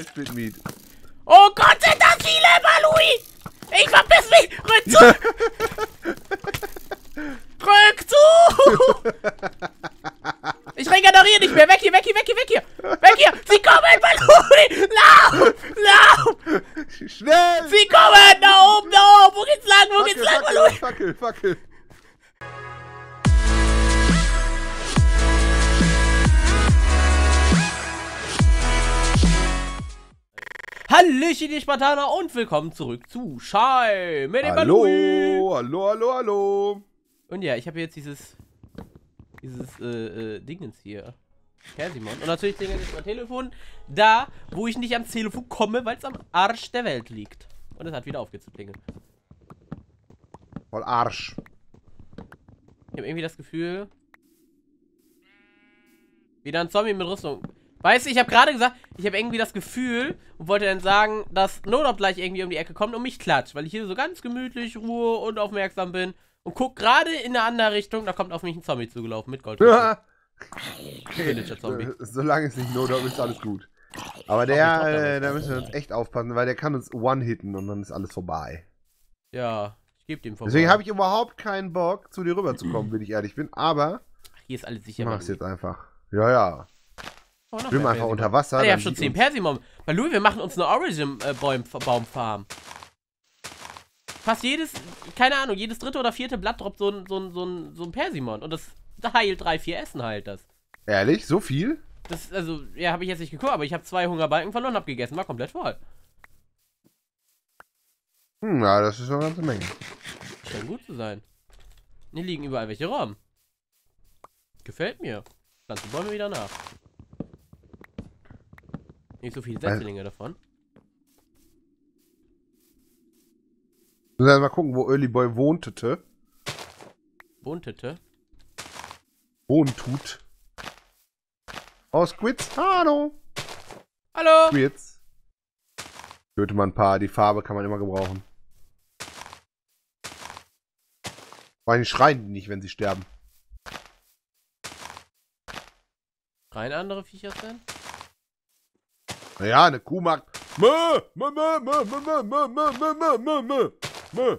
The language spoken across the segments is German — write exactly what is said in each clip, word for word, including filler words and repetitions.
Split Meat. Oh Gott, sind das viele, Balui! Ich verpiss mich! Rück zu! Rück zu! Ich regeneriere nicht mehr! Weg hier, weg hier, weg hier, weg hier! Weg hier! Sie kommen, Balui! Lauf! Lauf! Schnell! Sie kommen! Da oben, da oben! Wo geht's lang? Wo geht's lang, Balui? Fackel, Fackel! Hallöchen, die Spartaner, und willkommen zurück zu Shine mit dem Balui. Hallo, hallo, hallo, hallo. Und ja, ich habe jetzt dieses, dieses äh, äh, Dingens hier. Kersimon. Und natürlich Dingens ist mein Telefon da, wo ich nicht ans Telefon komme, weil es am Arsch der Welt liegt. Und es hat wieder aufgezuplingeln. Voll Arsch. Ich habe irgendwie das Gefühl... Wieder ein Zombie mit Rüstung. Weißt du, ich habe gerade gesagt, ich habe irgendwie das Gefühl und wollte dann sagen, dass TheNodop gleich irgendwie um die Ecke kommt und mich klatscht, weil ich hier so ganz gemütlich, Ruhe und aufmerksam bin und guck gerade in eine andere Richtung, da kommt auf mich ein Zombie zugelaufen mit Gold. Ja. Okay. Zombie. Solange es nicht TheNodop ist, alles gut. Aber der, äh, da müssen wir uns echt aufpassen, weil der kann uns one-hitten und dann ist alles vorbei. Ja, ich gebe dem vorbei. Deswegen habe ich überhaupt keinen Bock, zu dir rüberzukommen, wenn ich ehrlich bin, aber... Ach, hier ist alles sicher. Mach's jetzt einfach. Ja, ja. Oh, ich bin einfach unter Wasser. Ah, ich hab schon zehn Persimon. Balui, wir machen uns eine Origin-Baumfarm. Fast jedes, keine Ahnung, jedes dritte oder vierte Blatt droppt so ein, so ein, so ein, so ein Persimon. Und das heilt drei, vier Essen heilt das. Ehrlich? So viel? Das, also, ja, habe ich jetzt nicht geguckt, aber ich habe zwei Hungerbalken verloren, hab gegessen, war komplett voll. Hm, na, das ist schon eine ganze Menge. Scheint gut zu sein. Hier liegen überall welche rum. Gefällt mir. Pflanzen Bäume wieder nach. Nicht so viele Setzlinge davon. Wir müssen mal gucken, wo Early Boy wohntete. Wohntete? Wohntut. Oh, Squids, hallo! Hallo! Squids. Hörte man ein paar, die Farbe kann man immer gebrauchen. Vor allem schreien die nicht, wenn sie sterben. Schreien andere Viecher denn? Naja, eine Kuh macht. Mö, mö, mö, mö, mö, mö, mö, mö, mö, mö, mö,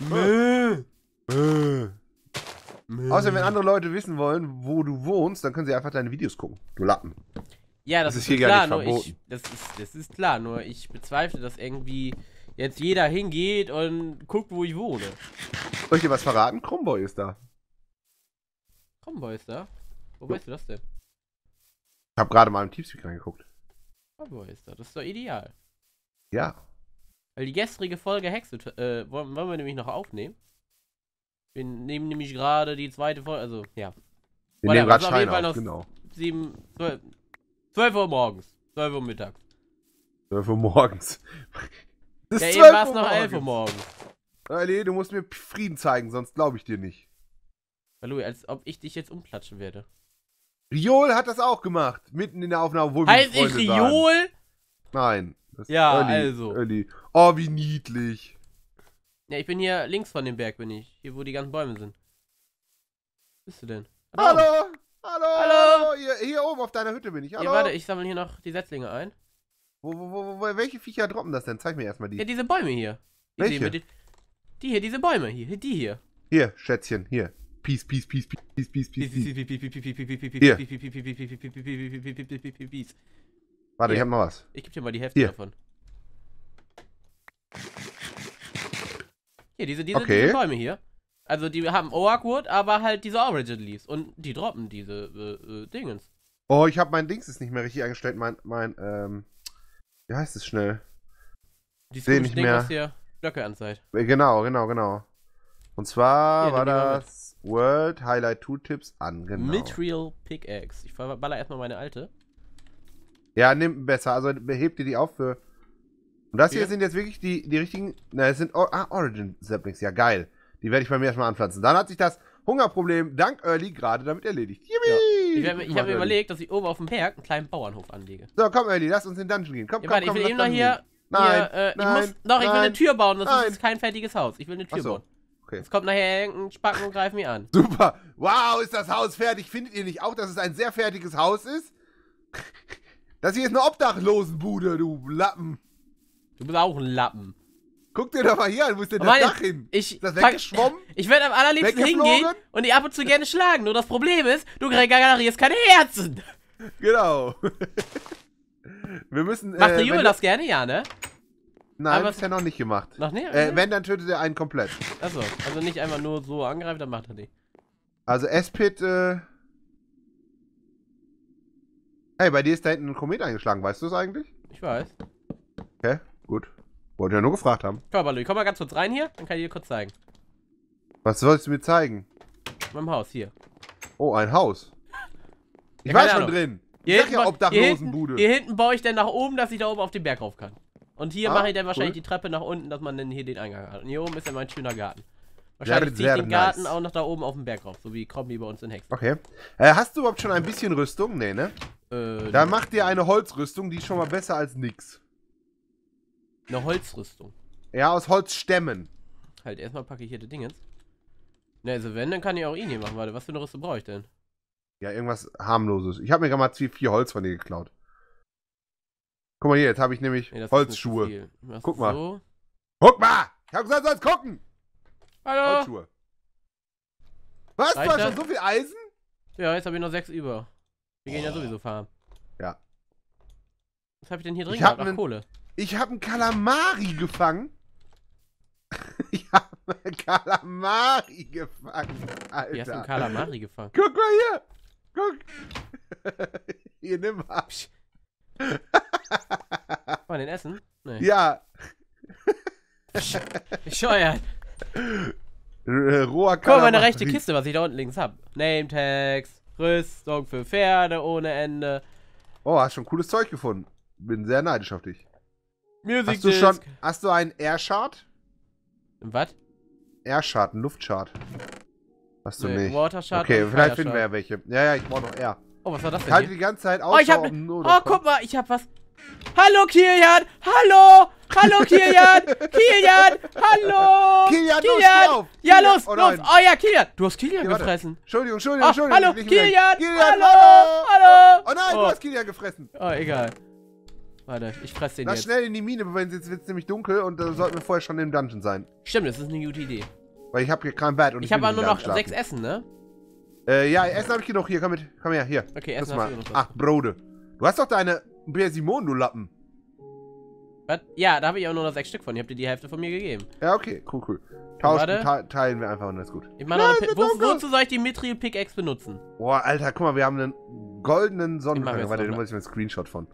mö, mö, mö. Außer wenn andere Leute wissen wollen, wo du wohnst, dann können sie einfach deine Videos gucken. Du Lappen. Ja, das, das ist hier klar, gar nicht verboten. Ich, das, ist, das ist klar, nur ich bezweifle, dass irgendwie jetzt jeder hingeht und guckt, wo ich wohne. Soll ich dir was verraten? Krumboy ist da. Krumboy ist da? Wo ja. Weißt du das denn? Ich habe gerade mal im Teamspeak reingeguckt. Ist das. das ist doch ideal. Ja. Weil die gestrige Folge Hexe, äh, wollen wir nämlich noch aufnehmen. Wir nehmen nämlich gerade die zweite Folge, also, ja. Wir Warte, nehmen gerade Schein auf, noch genau. sieben, zwölf, zwölf Uhr morgens, zwölf Uhr mittags. zwölf Uhr morgens. Ja, zwölf eben war es noch elf Uhr morgens. Ali, du musst mir Frieden zeigen, sonst glaube ich dir nicht. Balui, als ob ich dich jetzt umplatschen werde. Riol hat das auch gemacht, mitten in der Aufnahme, wo wir Heißt ich Riol? Nein. Das ja, ist Early, also. Early. Oh, wie niedlich. Ja, ich bin hier links von dem Berg, bin ich. Hier, wo die ganzen Bäume sind. Wo bist du denn? Hallo! Hallo! Hallo! Hallo. Hallo. Hier, hier oben auf deiner Hütte bin ich. Hallo. Ja, warte, ich sammle hier noch die Setzlinge ein. Wo, wo, wo, wo, welche Viecher droppen das denn? Zeig mir erstmal die. Ja, diese Bäume hier. Die welche? Die, die hier, diese Bäume hier. Die hier. Hier, Schätzchen, hier. Peace, peace, peace, peace, peace, peace, peace, peace, peace, peace, peace, peace, peace, peace, peace, peace, peace, peace, peace. Warte, ich hab mal was. Ich geb dir mal die Hälfte davon. Hier, diese, diese, diese Bäume hier. Also die haben Oakwood, aber halt diese Origin Leaves. Und die droppen diese Dingens. Oh, ich hab mein Dings ist nicht mehr richtig eingestellt. Mein, mein, ähm, wie heißt es schnell? Dieses Ding, was hier Blöcke anzeigt. Genau, genau, genau. Und zwar ja, war das World Highlight Two Tips an, genau. Mit Real Pickaxe. Ich baller erstmal meine alte. Ja, nimm besser. Also behebt ihr die auf für... Und das ja. hier sind jetzt wirklich die, die richtigen... Na, es sind ah, Origin Saplings. Ja, geil. Die werde ich bei mir erstmal anpflanzen. Dann hat sich das Hungerproblem dank Early gerade damit erledigt. Yippie! Ja. Ich, ich habe mir überlegt, dass ich oben auf dem Berg einen kleinen Bauernhof anlege. So, komm Early, lass uns in den Dungeon gehen. Komm, ja, komm, warte, komm, ich will eben noch hier... Nein, hier, äh, nein, ich muss, Doch, nein, ich will eine Tür bauen. Das nein. ist kein fertiges Haus. Ich will eine Tür Ach so. bauen. Okay. Jetzt kommt nachher irgendein Spacken und greift mich an. Super. Wow, ist das Haus fertig. Findet ihr nicht auch, dass es ein sehr fertiges Haus ist? Das hier ist eine Obdachlosenbude, du Lappen. Du bist auch ein Lappen. Guck dir doch mal hier an, wo ist denn das Dach hin? Ich, ist das weggeschwommen? Ich werde am allerliebsten hingehen und die ab und zu gerne schlagen. Nur das Problem ist, du generierst keine Herzen. Genau. Wir müssen... Macht äh, der Junge das gerne? Ja, ne? Nein, das ist ja noch nicht gemacht. Noch nicht? Äh, wenn, dann tötet er einen komplett. Achso, also nicht einfach nur so angreifen, dann macht er die. Also Espit, äh... Hey, bei dir ist da hinten ein Komet eingeschlagen, weißt du es eigentlich? Ich weiß. Okay, gut. Wollte ja nur gefragt haben. Komm, Balui, komm mal ganz kurz rein hier, dann kann ich dir kurz zeigen. Was sollst du mir zeigen? Mein Haus, hier. Oh, ein Haus. Ich ja, war schon Ahnung. drin. Ich sag ja Obdachlosenbude. Hier, hier hinten baue ich dann nach oben, dass ich da oben auf den Berg rauf kann. Und hier ah, mache ich dann wahrscheinlich cool. die Treppe nach unten, dass man dann hier den Eingang hat. Und hier oben ist dann mein schöner Garten. Wahrscheinlich ziehe ich den nice. Garten auch noch da oben auf den Berg rauf, so wie Krombi bei uns in Hexen. Okay. Äh, hast du überhaupt schon ein bisschen Rüstung? Nee, ne? Äh, Dann mach dir eine Holzrüstung, die ist schon mal besser als nix. Eine Holzrüstung? Ja, aus Holzstämmen. Halt, erstmal packe ich hier das Ding jetzt. Na, also wenn, dann kann ich auch ihn hier machen. Warte, was für eine Rüstung brauche ich denn? Ja, irgendwas harmloses. Ich habe mir gerade mal vier Holz von dir geklaut. Guck mal hier, jetzt habe ich nämlich nee, Holzschuhe. Guck mal. So. Guck mal! Ich habe gesagt, du sollst gucken! Hallo! Holzschuhe. Was? Reicht du hast das? schon so viel Eisen? Ja, jetzt habe ich noch sechs über. Wir gehen oh. ja sowieso fahren. Ja. Was habe ich denn hier drin? Ich habe einen Kohle. Ich habe einen Kalamari gefangen. Ich habe einen Kalamari gefangen, Alter. Wie hast du einen Kalamari gefangen? Guck mal hier! Guck! Hier, nimm mal. Wollen wir den essen? Nee. Ja. Bescheuert. Roher Kalamari. Guck mal, meine rechte Kiste, was ich da unten links habe. Name-Tags, Rüstung für Pferde ohne Ende. Oh, hast schon cooles Zeug gefunden. Bin sehr neidisch auf dich. Music hast du schon, hast du einen Airshard? Was? Airshard, einen Luftshard. Hast du nee, nicht. Watershard okay, vielleicht finden wir ja welche. Ja, ja, ich brauche noch Air. Oh, was war das denn? Ich halte die ganze Zeit aus. Oh, ich hab, oh, oh guck mal, ich hab was. Hallo, Kilian! Hallo! Hallo, Kilian! Kilian! Hallo! Kilian, Kilian! Los, ja, los, oh, los! Oh ja, Kilian! Du hast Kilian ja, gefressen. Entschuldigung, Entschuldigung, Entschuldigung. Oh, hallo, Kilian! Kilian! Hallo! Hallo! Oh nein, oh. du hast Kilian gefressen. Oh, egal. Warte, ich fresse den Lass jetzt. Lass schnell in die Mine, weil jetzt wird es nämlich dunkel und da äh, sollten wir vorher schon im Dungeon sein. Stimmt, das ist eine gute Idee. Weil ich habe hier kein Bett und ich, ich habe aber nur noch schlafen. sechs Essen, ne? Äh, ja, Essen habe ich genug. Hier, komm mit. Komm her, hier. Okay, Essen habe ich genug. Ach, Brode. Du hast doch deine Persimon, du Lappen. Was? Ja, da habe ich auch nur noch sechs Stück von. Ihr habt dir die Hälfte von mir gegeben. Ja, okay, cool, cool. Tauschen, te teilen wir einfach und das ist gut. Ich meine, wozu soll ich die Mithril Pickaxe benutzen? Boah, Alter, guck mal, wir haben einen goldenen Sonnenuntergang. Warte, da muss ich mir einen Screenshot von.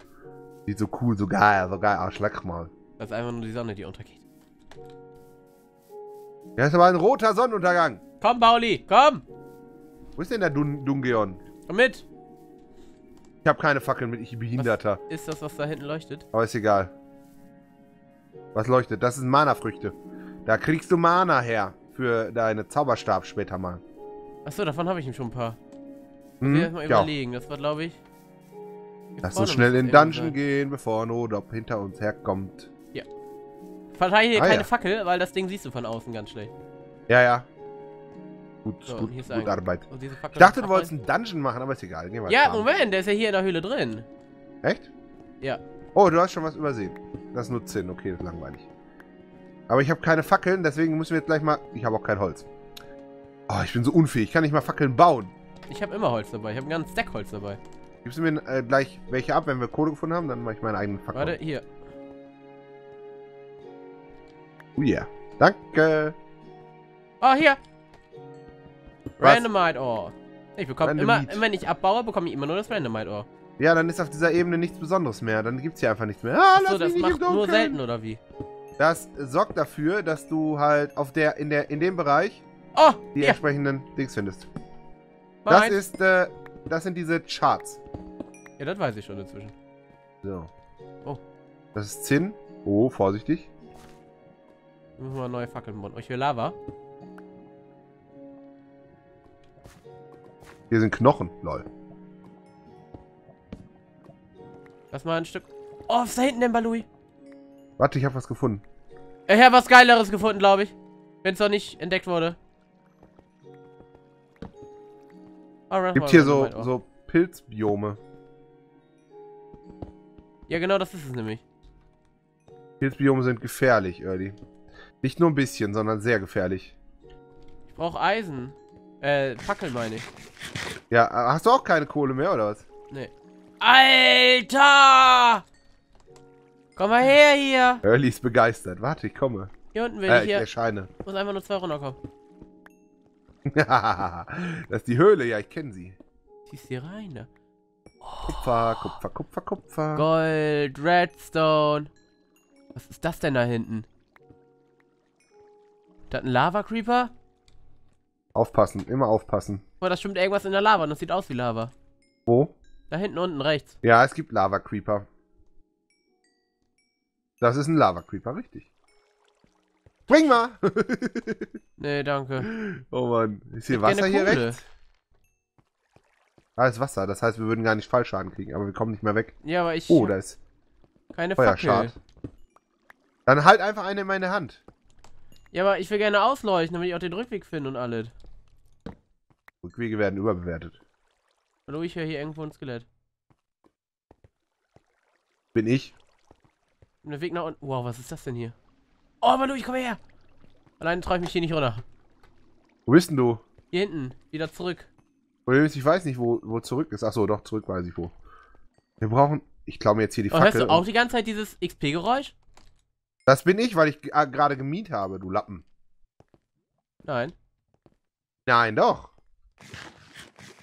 Sieht so cool, so geil, so geil. Ah, schlag mal. Das ist einfach nur die Sonne, die untergeht. Ja, ist aber ein roter Sonnenuntergang. Komm, Balui, komm! Wo ist denn der Dun Dungeon? Komm mit! Ich habe keine Fackeln mit, ich Behinderter. Was ist das, was da hinten leuchtet? Aber ist egal. Was leuchtet? Das sind Mana-Früchte. Da kriegst du Mana her. Für deine Zauberstab später mal. Achso, davon habe ich ihm schon ein paar. Hm, ich will mal überlegen, ja. das war glaube ich... Lass uns schnell in den Dungeon gehen, bevor TheNodop hinter uns herkommt. Ja. Verteile hier ah, keine ja. Fackel, weil das Ding siehst du von außen ganz schlecht. Ja, ja. Gut, so, gut, gut Arbeit. Ich dachte, du wolltest einen Dungeon machen, aber ist egal. Gehen wir ja, fahren. Moment, der ist ja hier in der Höhle drin. Echt? Ja. Oh, du hast schon was übersehen. Das nutzt Sinn. Okay, das ist langweilig. Aber ich habe keine Fackeln, deswegen müssen wir jetzt gleich mal... Ich habe auch kein Holz. Oh, ich bin so unfähig. Ich kann nicht mal Fackeln bauen. Ich habe immer Holz dabei. Ich habe einen ganzen Stack Holz dabei. Gibst du mir äh, gleich welche ab, wenn wir Kohle gefunden haben? Dann mache ich meinen eigenen Fackel. Warte, hier. Oh yeah. Danke. Oh, hier. Was? Randomite Ore. Ich bekomme immer, wenn ich abbaue, bekomme ich immer nur das Randomite Ore. Ja, dann ist auf dieser Ebene nichts Besonderes mehr. Dann gibt es hier einfach nichts mehr. Ah, Achso, das macht nur selten, oder wie? Das sorgt dafür, dass du halt auf der, in, der, in dem Bereich oh, die yeah. entsprechenden Dings findest. Nein. Das ist, äh, das sind diese Charts. Ja, das weiß ich schon inzwischen. So. Oh. Das ist Zinn. Oh, vorsichtig. Ich muss mal neue Fackeln bauen. Oh, ich will Lava. Hier sind Knochen, lol. Lass mal ein Stück. Oh, was ist da hinten denn, Balui? Warte, ich habe was gefunden. Ich habe was Geileres gefunden, glaube ich. Wenn es noch nicht entdeckt wurde. Alright, gibt hier so, so Pilzbiome. Ja, genau, das ist es nämlich. Pilzbiome sind gefährlich, Early. Nicht nur ein bisschen, sondern sehr gefährlich. Ich brauche Eisen. Äh, Fackel meine ich. Ja, hast du auch keine Kohle mehr, oder was? Nee. Alter! Komm mal her hier! Early ist begeistert. Warte, ich komme. Hier unten will äh, ich hier. Ich erscheine. Muss einfach nur zwei runterkommen. Das ist die Höhle, ja, ich kenne sie. Ziehst hier rein, ne? Oh. Kupfer, Kupfer, Kupfer, Kupfer. Gold, Redstone. Was ist das denn da hinten? Ist das ein Lava-Creeper? Aufpassen, immer aufpassen. Boah, das stimmt irgendwas in der Lava und das sieht aus wie Lava. Wo? Da hinten unten rechts. Ja, es gibt Lava-Creeper. Das ist ein Lava-Creeper, richtig. Bring mal! Nee, danke. Oh Mann, ist hier Wasser hier rechts? Ah, ist Wasser, das heißt, wir würden gar nicht Fallschaden kriegen, aber wir kommen nicht mehr weg. Ja, aber ich... Oh, da ist... Keine Fackel. Dann halt einfach eine in meine Hand. Ja, aber ich will gerne ausleuchten, damit ich auch den Rückweg finde und alles. Rückwege werden überbewertet. Hallo, ich höre hier irgendwo ein Skelett. Bin ich? Und der Weg nach unten... Wow, was ist das denn hier? Oh, Balui, ich komme her! Alleine traue ich mich hier nicht runter. Wo bist denn du? Hier hinten, wieder zurück. Ich weiß nicht, wo, wo zurück ist. Achso, doch, zurück weiß ich wo. Wir brauchen... Ich klaue mir jetzt hier die oh, Fackel. Hörst du auch die ganze Zeit dieses X P-Geräusch? Das bin ich, weil ich gerade gemiet habe, du Lappen. Nein. Nein, doch.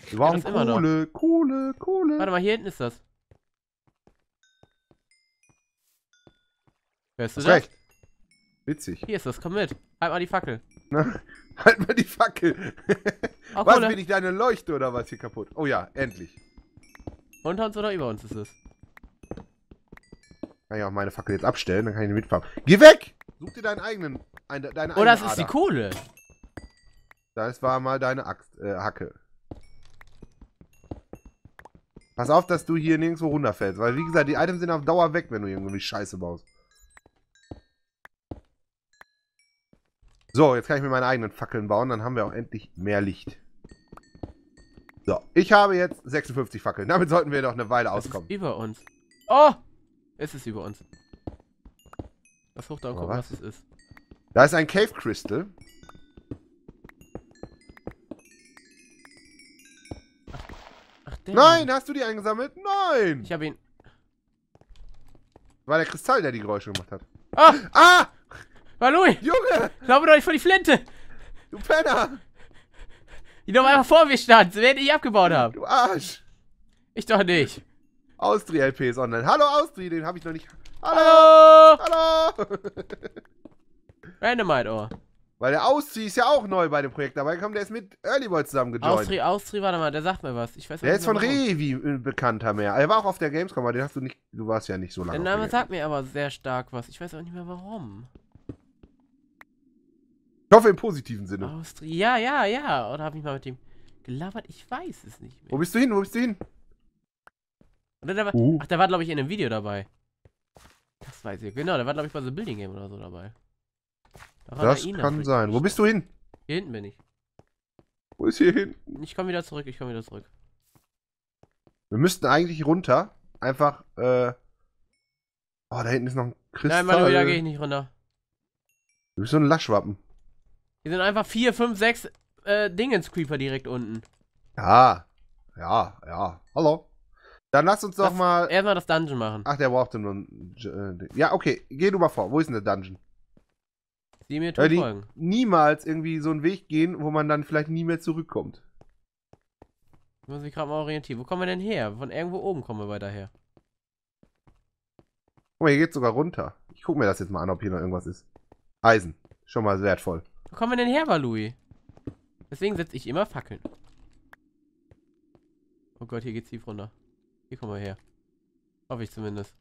Wir brauchen Kohle, Kohle, Kohle. Warte mal, hier hinten ist das. Hörst du das? Recht. Witzig. Hier ist das, komm mit. Halt mal die Fackel. Na, halt mal die Fackel. Auch was, Kohle. Bin ich deine Leuchte oder was hier kaputt? Oh ja, endlich. Unter uns oder über uns ist es? Kann ich auch meine Fackel jetzt abstellen, dann kann ich die mitfahren. Geh weg! Such dir deinen eigenen... Ein, deine oh, eigene das ist Ader. Die Kohle. Das war mal deine Axt, äh, Hacke. Pass auf, dass du hier nirgendwo runterfällst, weil wie gesagt, die Items sind auf Dauer weg, wenn du irgendwie Scheiße baust. So, jetzt kann ich mir meine eigenen Fackeln bauen, dann haben wir auch endlich mehr Licht. So, ich habe jetzt sechsundfünfzig Fackeln. Damit sollten wir noch eine Weile auskommen. Ist über uns. Oh! Es ist über uns. Lass hoch da und gucken, was es ist. Da ist ein Cave Crystal. Ach, ach der Nein, Mann. Hast du die eingesammelt? Nein! Ich habe ihn. War der Kristall, der die Geräusche gemacht hat. Ah! Ah! Balui! Junge! Glaube doch nicht vor die Flinte! Du Penner! Ich noch einfach vor mir stand, während ich abgebaut habe. Du Arsch! Ich doch nicht. Austria-L P ist online. Hallo Austria, den habe ich noch nicht. Hallo! Hallo! Hallo. Randomite, oh. Weil der Austria ist ja auch neu bei dem Projekt dabei gekommen, der ist mit Early Boy zusammen gejoint. Austria, Austria, warte mal, der sagt mir was. Ich weiß der nicht ist von Revi ein Bekannter mehr. Er war auch auf der Gamescom, aber den hast du nicht. Du warst ja nicht so lange. Der Name sagt mir aber sehr stark was. Ich weiß auch nicht mehr warum. Ich hoffe im positiven Sinne. Austria, ja, ja, ja. Oder habe ich mal mit dem gelabert? Ich weiß es nicht mehr. Wo bist du hin? Wo bist du hin? Da war, uh. Ach, der war, glaube ich, in einem Video dabei. Das weiß ich. Genau, der war, glaube ich, bei The Building Game oder so dabei. Da das kann sein. Wo bist du hin? Hier hinten bin ich. Wo ist hier hinten? Ich komme wieder zurück, ich komme wieder zurück. Wir müssten eigentlich runter. Einfach, äh... Oh, da hinten ist noch ein Kristall. Nein, Mann, da gehe ich nicht runter. Du bist so ein Laschwappen. Hier sind einfach vier, fünf, sechs äh, Dingens-Creeper direkt unten. Ja, ja, ja. Hallo. Dann lass uns doch lass mal... Erstmal das Dungeon machen. Ach, der braucht nur ein... Ja, okay. Geh du mal vor. Wo ist denn der Dungeon? Die mir tun folgen. Niemals irgendwie so einen Weg gehen, wo man dann vielleicht nie mehr zurückkommt. Ich muss mich gerade mal orientieren. Wo kommen wir denn her? Von irgendwo oben kommen wir weiter her. Guck mal, hier geht's sogar runter. Ich guck mir das jetzt mal an, ob hier noch irgendwas ist. Eisen. Schon mal wertvoll. Wo kommen wir denn her, Balui? Deswegen setze ich immer Fackeln. Oh Gott, hier geht's tief runter. Hier kommen wir her. Hoffe ich zumindest.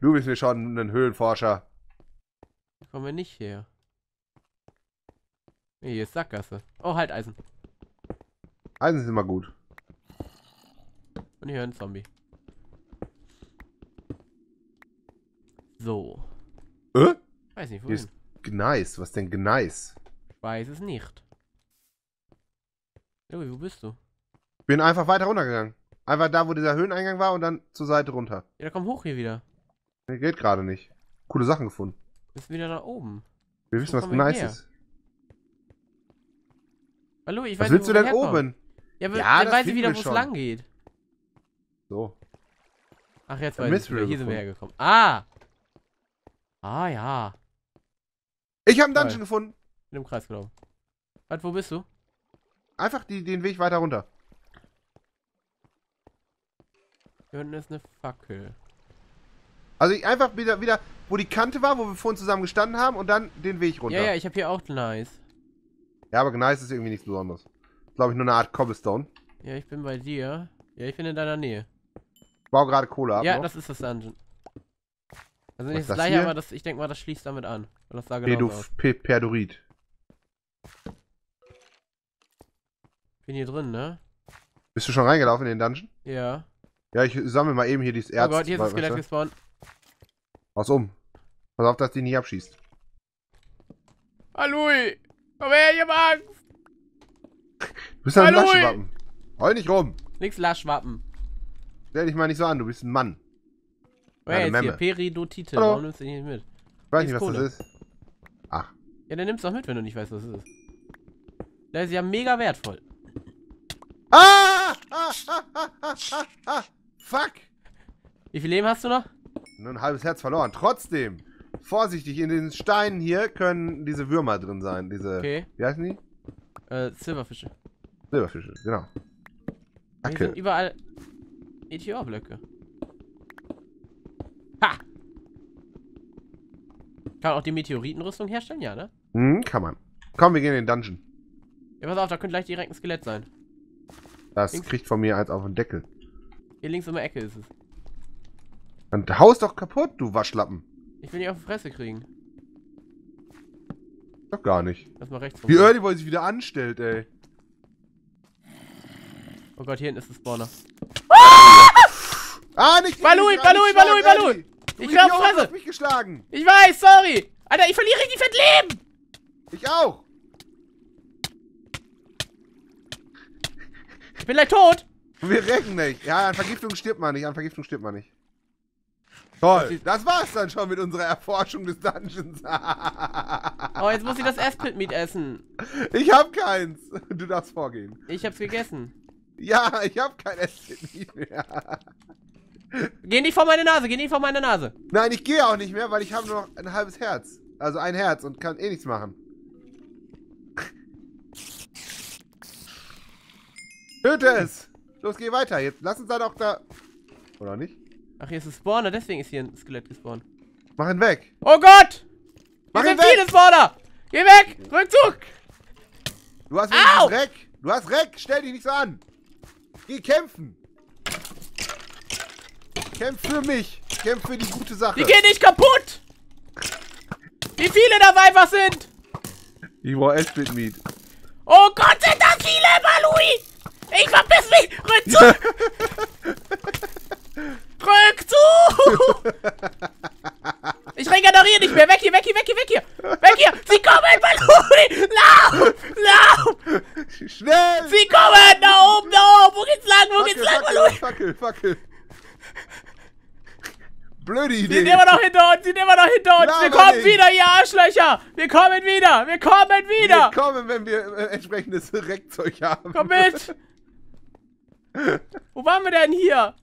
Du bist mir schon ein Höhlenforscher. Hier kommen wir nicht her. Nee, hier ist Sackgasse. Oh, halt Eisen. Eisen ist immer gut. Und hier ein Zombie. So. Äh? Weiß nicht, wohin. Gneis, was denn Gneis? Ich weiß es nicht. Joey, wo bist du? Ich bin einfach weiter runtergegangen. Einfach da, wo dieser Höheneingang war und dann zur Seite runter. Ja, komm hoch hier wieder. Nee, geht gerade nicht. Coole Sachen gefunden. Wir sind wieder da oben. Wir wissen, was nice ist. Hallo, ich weiß nicht, wo wir herkommen. Was willst du denn oben? Ja, aber ja, dann weiß ich wieder, wo es lang geht. So. Ach, jetzt weiß ich wieder. Hier sind wir hergekommen. Ah! Ah, ja. Ich habe einen Dungeon gefunden. In dem Kreis, glaube ich. Warte, wo bist du? Einfach die, den Weg weiter runter. Hier unten ist eine Fackel. Also ich einfach wieder, wieder, wo die Kante war, wo wir vorhin zusammen gestanden haben und dann den Weg runter. Ja, ja, ich habe hier auch Gneis. Ja, aber Gneis ist irgendwie nichts Besonderes. Glaube ich, nur eine Art Cobblestone. Ja, ich bin bei dir. Ja, ich bin in deiner Nähe. Ich baue gerade Kohle ab. Ja, noch. Das ist das Dungeon. Also nicht das gleiche, aber das, ich denke mal, das schließt damit an. Weil das sah genau aus. Perdurit. Bin hier drin, ne? Bist du schon reingelaufen in den Dungeon? Ja. Ja, ich sammle mal eben hier dieses Erz. Oh Gott, hier ist das Skelett gespawnt. Was um? Pass auf, dass die nicht abschießt. Balui! Komm her, ich hab Angst! Du bist ja ein Laschwappen. Heul nicht rum! Nix Laschwappen. Stell dich mal nicht so an, du bist ein Mann. Wer ist hier? Peridotite. Warum nimmst du die nicht mit? Ich weiß nicht, was das ist. Ach. Ja, dann nimmst du auch mit, wenn du nicht weißt, was das ist. Das ist ja mega wertvoll. Ah! Ah, ah, ah, ah, ah, ah. Fuck! Wie viel Leben hast du noch? Nur ein halbes Herz verloren. Trotzdem, vorsichtig, in den Steinen hier können diese Würmer drin sein. Diese, okay. Wie heißen die? Äh, Silberfische. Silberfische, genau. Hier sind überall Meteorblöcke. Ha! Kann man auch die Meteoritenrüstung herstellen? Ja, ne? Hm, kann man. Komm, wir gehen in den Dungeon. Ja, pass auf, da könnte gleich direkt ein Skelett sein. Das links. Kriegt von mir eins auf den Deckel. Hier links um die Ecke ist es. Dann haust doch kaputt, du Waschlappen. Ich will die auf die Fresse kriegen. Doch gar nicht. Lass mal rechts rum. Wie Early Boy sich wieder anstellt, ey. Oh Gott, hier hinten ist der Spawner. Ah, ah nicht Balui, Balui, Balui, Balui. Ich bin auf die Fresse. Ich hab mich geschlagen. Ich weiß, sorry. Alter, ich verliere richtig fett Leben. Ich auch. Ich bin gleich tot! Wir recken nicht. Ja, an Vergiftung stirbt man nicht. An Vergiftung stirbt man nicht. Toll. Das war's dann schon mit unserer Erforschung des Dungeons. Oh, jetzt muss ich das Aspid-Meat essen. Ich hab keins. Du darfst vorgehen. Ich hab's gegessen. Ja, ich hab kein Aspid-Meat mehr. Geh nicht vor meine Nase. Geh nicht vor meine Nase. Nein, ich gehe auch nicht mehr, weil ich habe nur noch ein halbes Herz. Also ein Herz und kann eh nichts machen. Töte es! Los, geh weiter. Jetzt lass uns dann auch da. Oder nicht? Ach, hier ist ein Spawner, deswegen ist hier ein Skelett gespawnt. Mach ihn weg! Oh Gott! Mach hier ihn sind weg! Viele Spawner! Geh weg! Rückzug! Du hast Reck! Du hast Reck! Stell dich nicht so an! Geh kämpfen! Kämpf für mich! Kämpf für die gute Sache! Die gehen nicht kaputt! Wie viele das einfach sind! Ich brauch Aspid Meat. Oh Gott, sind das viele, Balui! Ich verpiss mich! Rückzug! Rückzug! Ich regeneriere nicht mehr! Weg hier, weg hier, weg hier, weg hier! Weg hier! Sie kommen, Balui! Lauf! Lauf! Schnell! Sie kommen! Da oben, da oben! Wo geht's lang? Wo Fackel, geht's lang, Fackel, Balui? Fackel, Fackel! Blöde Idee! Sie sind immer noch hinter uns! Sie sind immer noch hinter uns! Lauf, wir kommen nicht. Wieder, ihr Arschlöcher! Wir kommen wieder! Wir kommen wieder! Wir kommen, wenn wir äh, entsprechendes Reckzeug haben! Komm mit! Wo waren wir denn hier?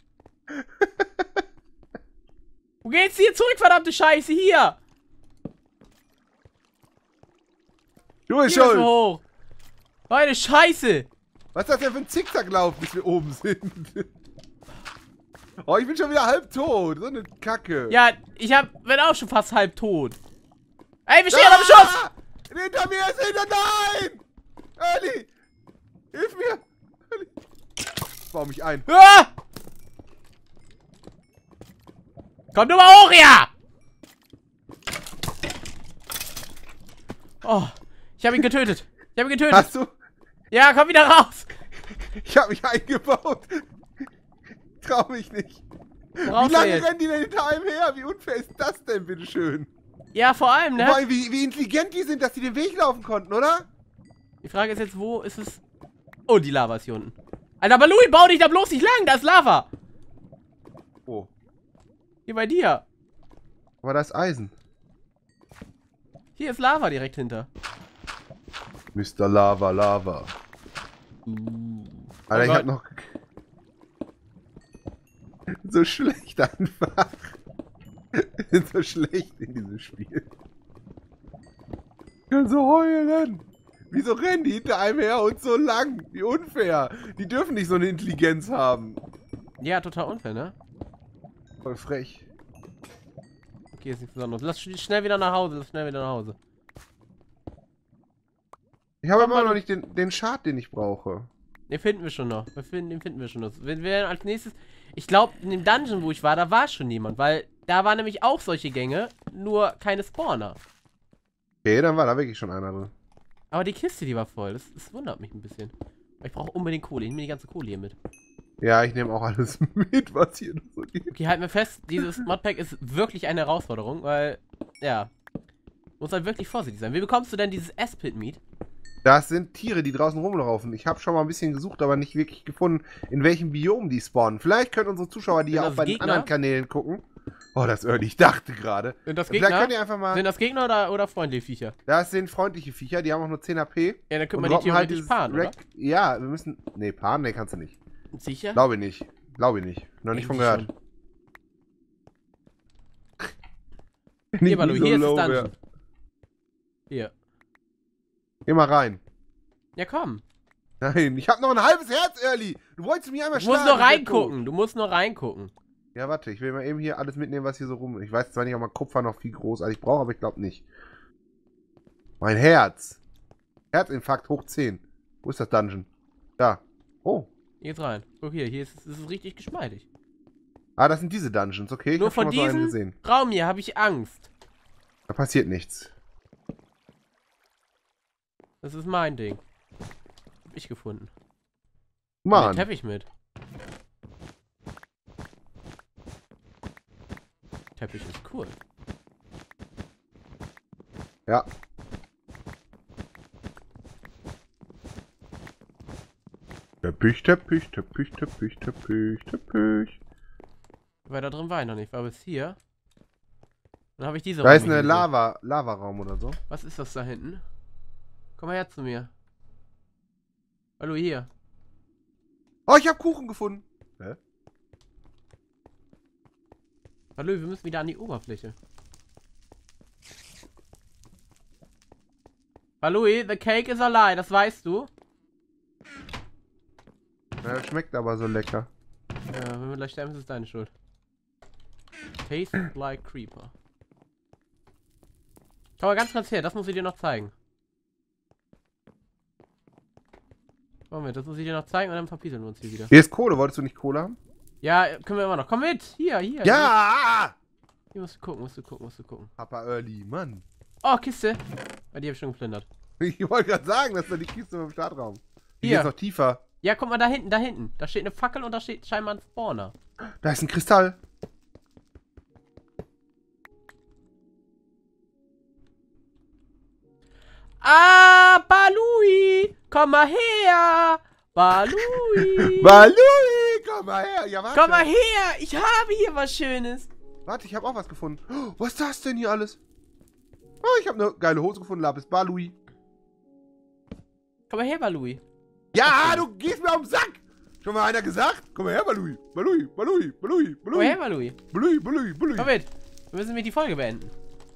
Wo geht's hier zurück, verdammte Scheiße? Hier! Du bist schuld! Hoch. Meine Scheiße! Was ist das denn für ein Zickzacklauf, bis wir oben sind? Oh, ich bin schon wieder halb tot. So eine Kacke. Ja, ich hab, bin auch schon fast halb tot. Ey, wir stehen ah! am Schuss! Hinter mir ist hinter... Nein! Early! Hilf mir! Early. Bau mich ein. Ah! Komm du mal hoch hier! Oh, ich hab ihn getötet. Ich hab ihn getötet. Hast du? Ja, komm wieder raus. Ich hab mich eingebaut. Trau mich nicht. Brauchst wie lange rennen die denn hinter einem her? Wie unfair ist das denn, bitteschön? Ja, vor allem, ne? Wobei, wie, wie intelligent die sind, dass die den Weg laufen konnten, oder? Die Frage ist jetzt, wo ist es... Oh, die Lava ist hier unten. Alter, Balui, bau dich da bloß nicht lang, da ist Lava. Oh. Hier bei dir. Aber da ist Eisen. Hier ist Lava direkt hinter. Mister Lava, Lava. Uh. Alter, oh ich Gott. hab noch... So schlecht einfach. So schlecht in diesem Spiel. Ich kann so heulen. Wieso rennen die hinter einem her und so lang? Wie unfair. Die dürfen nicht so eine Intelligenz haben. Ja, total unfair, ne? Voll frech. Okay, ist nichts Besonderes. Lass schnell wieder nach Hause, lass schnell wieder nach Hause. Ich habe immer noch nicht den, den Schad, den ich brauche. Den finden wir schon noch. Den finden wir schon noch. Wenn wir als nächstes... Ich glaube, in dem Dungeon, wo ich war, da war schon jemand, weil da waren nämlich auch solche Gänge, nur keine Spawner. Okay, dann war da wirklich schon einer drin. Aber die Kiste, die war voll. Das, das wundert mich ein bisschen. Ich brauche unbedingt Kohle. Ich nehme die ganze Kohle hier mit. Ja, ich nehme auch alles mit, was hier noch so geht. Okay, halt mir fest, dieses Modpack ist wirklich eine Herausforderung, weil, ja, muss halt wirklich vorsichtig sein. Wie bekommst du denn dieses Aspid-Meat? Das sind Tiere, die draußen rumlaufen. Ich habe schon mal ein bisschen gesucht, aber nicht wirklich gefunden, in welchem Biom die spawnen. Vielleicht können unsere Zuschauer, die ja auch bei den anderen Kanälen gucken. Oh, das Early, ich dachte gerade. Sind das Gegner? Vielleicht könnt ihr einfach mal... Sind das Gegner oder, oder freundliche Viecher? Das sind freundliche Viecher, die haben auch nur zehn H P. Ja, dann können wir die theoretisch halt paaren, oder? Ja, wir müssen... Nee, paaren, nee, kannst du nicht. Sicher? Glaube ich nicht. Glaube ich nicht. Noch nicht von gehört. Hier, Balou, hier ist das Dungeon. Hier. Geh mal rein. Ja, komm. Nein, ich hab noch ein halbes Herz, Early. Du wolltest mich einmal schlagen. Du musst noch reingucken. Du musst noch reingucken. Ja, warte. Ich will mal eben hier alles mitnehmen, was hier so rum ist. Ich weiß zwar nicht, ob man Kupfer noch viel großartig braucht, aber ich glaube nicht. Mein Herz. Herzinfarkt hoch zehn. Wo ist das Dungeon? Da. Oh. Jetzt rein. Guck hier, hier ist es ist richtig geschmeidig. Ah, das sind diese Dungeons, okay. Nur von diesem Raum hier habe ich Angst. Da passiert nichts. Das ist mein Ding. Hab ich gefunden. Mann. Und den Teppich mit. Teppich ist cool. Ja. Teppich, Teppich, Teppich, Teppich, Teppich, Teppich. Weil da drin war ich noch nicht, war bis hier. Dann habe ich diese. Da ist eine Lava, Lava-Raum oder so. Was ist das da hinten? Komm mal her zu mir. Hallo hier. Oh, ich habe Kuchen gefunden. Hä? Hallo, wir müssen wieder an die Oberfläche. Hallo, the cake is a lie, das weißt du. Ja, schmeckt aber so lecker. Ja, wenn wir gleich sterben, ist es deine Schuld. Tastes like Creeper. Schau mal ganz, ganz her, das muss ich dir noch zeigen. Moment, das muss ich dir noch zeigen und dann verpieseln wir uns hier wieder. Hier ist Kohle, wolltest du nicht Kohle haben? Ja, können wir immer noch. Komm mit! Hier, hier! Ja! Hier, hier musst du gucken, musst du gucken, musst du gucken. Papa Early, Mann! Oh, Kiste! Bei dir habe ich schon geplündert. Ich wollte gerade sagen, das ist doch die Kiste im Startraum. Die hier ist noch tiefer. Ja, guck mal, da hinten, da hinten. Da steht eine Fackel und da steht scheinbar ein Spawner. Da ist ein Kristall. Ah, Balui! Komm mal her! Balui! Balui, komm mal her! Ja, warte. Komm mal her! Ich habe hier was Schönes. Warte, ich habe auch was gefunden. Oh, was ist das denn hier alles? Oh, ich habe eine geile Hose gefunden. Lapis Balui. Komm mal her, Balui. Ja, du gehst mir auf den Sack! Schon mal einer gesagt? Komm mal her, Balui! Balui, Balui, Balui, Balui! Komm mal her, Balui! Balui, Balui, Balui! Komm mit! Wir müssen mit die Folge beenden.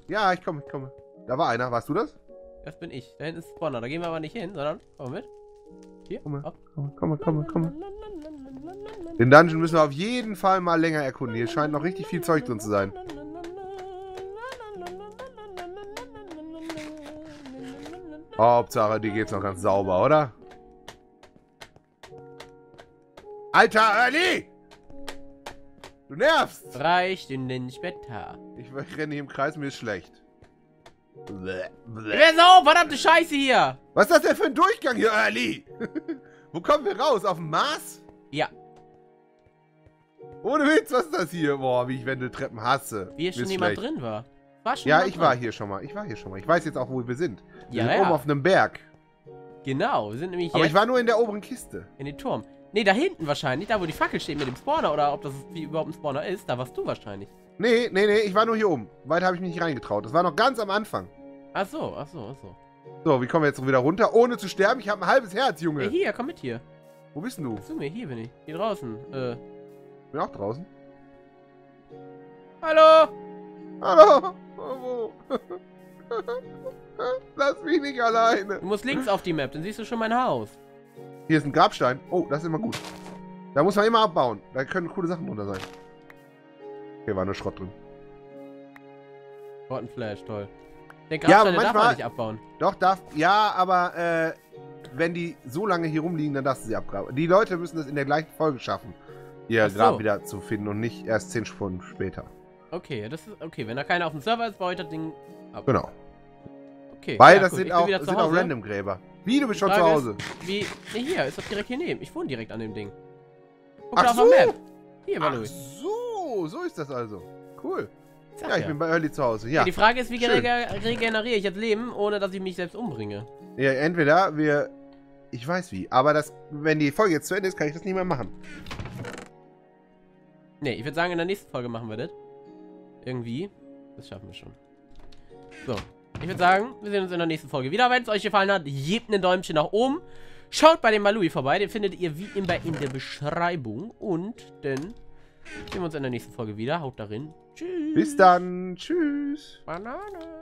Ja, ich komme, ich komme. Da war einer, warst du das? Das bin ich. Da hinten ist Spawner. Da gehen wir aber nicht hin, sondern. Komm mit. Hier, komm mal, komm mal, komm mal, komm mal. Den Dungeon müssen wir auf jeden Fall mal länger erkunden. Hier scheint noch richtig viel Zeug drin zu sein. Hauptsache, die geht's noch ganz sauber, oder? Alter, Early! Du nervst! Drei Stunden später. Ich renne hier im Kreis, mir ist schlecht. Wer so, verdammte Scheiße hier! Was ist das denn für ein Durchgang hier, Early? Wo kommen wir raus? Auf dem Mars? Ja. Ohne Witz, was ist das hier? Boah, wie ich Wendeltreppen hasse. Wie hier schon jemand drin war. War schon ja, ich drin. war hier schon mal. Ich war hier schon mal. Ich weiß jetzt auch, wo wir sind. Wir ja, sind ja. oben auf einem Berg. Genau, wir sind nämlich hier. Aber ich war nur in der oberen Kiste. In den Turm. Nee, da hinten wahrscheinlich, da wo die Fackel steht mit dem Spawner oder ob das wie überhaupt ein Spawner ist, da warst du wahrscheinlich. Nee, nee, nee, ich war nur hier oben. Weit habe ich mich nicht reingetraut. Das war noch ganz am Anfang. Ach so, ach so, ach so. So, wie kommen wir jetzt wieder runter, ohne zu sterben? Ich habe ein halbes Herz, Junge. Hey, hier, komm mit hier. Wo bist denn du? Zu mir, hier bin ich. Hier draußen. Äh. Bin auch draußen. Hallo! Hallo! Oh, oh. Lass mich nicht alleine. Du musst links auf die Map, dann siehst du schon mein Haus. Hier ist ein Grabstein. Oh, das ist immer gut. Da muss man immer abbauen. Da können coole Sachen drunter sein. Hier war nur Schrott drin. Schrottenflash, toll. Den Grabstein ja, darf man nicht abbauen. Doch, darf. Ja, aber äh, wenn die so lange hier rumliegen, dann darfst du sie abgraben. Die Leute müssen das in der gleichen Folge schaffen, ihr Grab so wieder zu finden und nicht erst zehn Stunden später. Okay, das ist okay. Wenn da keiner auf dem Server ist, baut das Ding ab. Genau. Okay, weil ja, das gut, sind, auch, sind auch Random Gräber. Wie, du bist schon zu Hause? Ist, wie, nee, hier, ist das direkt hier neben. Ich wohne direkt an dem Ding. Guck doch auf der Map. Hier, Balui. So, so ist das also. Cool. Ja, ja, ich bin bei Early zu Hause. Ja. Ja, die Frage ist, wie regeneriere ich jetzt Leben, ohne dass ich mich selbst umbringe? Ja, entweder wir... Ich weiß wie, aber das, wenn die Folge jetzt zu Ende ist, kann ich das nicht mehr machen. Nee, ich würde sagen, in der nächsten Folge machen wir das. Irgendwie. Das schaffen wir schon. So. Ich würde sagen, wir sehen uns in der nächsten Folge wieder. Wenn es euch gefallen hat, gebt ein Däumchen nach oben. Schaut bei dem Balui vorbei. Den findet ihr wie immer in der Beschreibung. Und dann sehen wir uns in der nächsten Folge wieder. Haut darin. Tschüss. Bis dann. Tschüss. Banane.